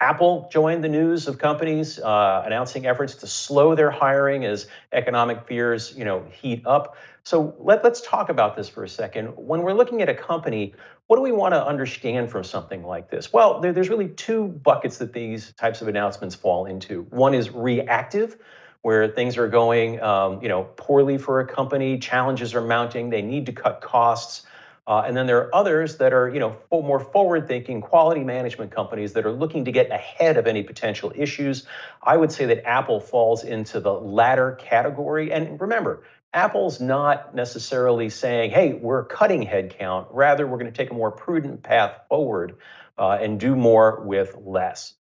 Apple joined the news of companies announcing efforts to slow their hiring as economic fears, heat up. So let's talk about this for a second. When we're looking at a company, what do we want to understand from something like this? Well, there's really two buckets that these types of announcements fall into. One is reactive, where things are going, poorly for a company, challenges are mounting, they need to cut costs. And then there are others that are, more forward-thinking quality management companies that are looking to get ahead of any potential issues. I would say that Apple falls into the latter category. And remember, Apple's not necessarily saying, hey, we're cutting headcount. Rather, we're going to take a more prudent path forward and do more with less.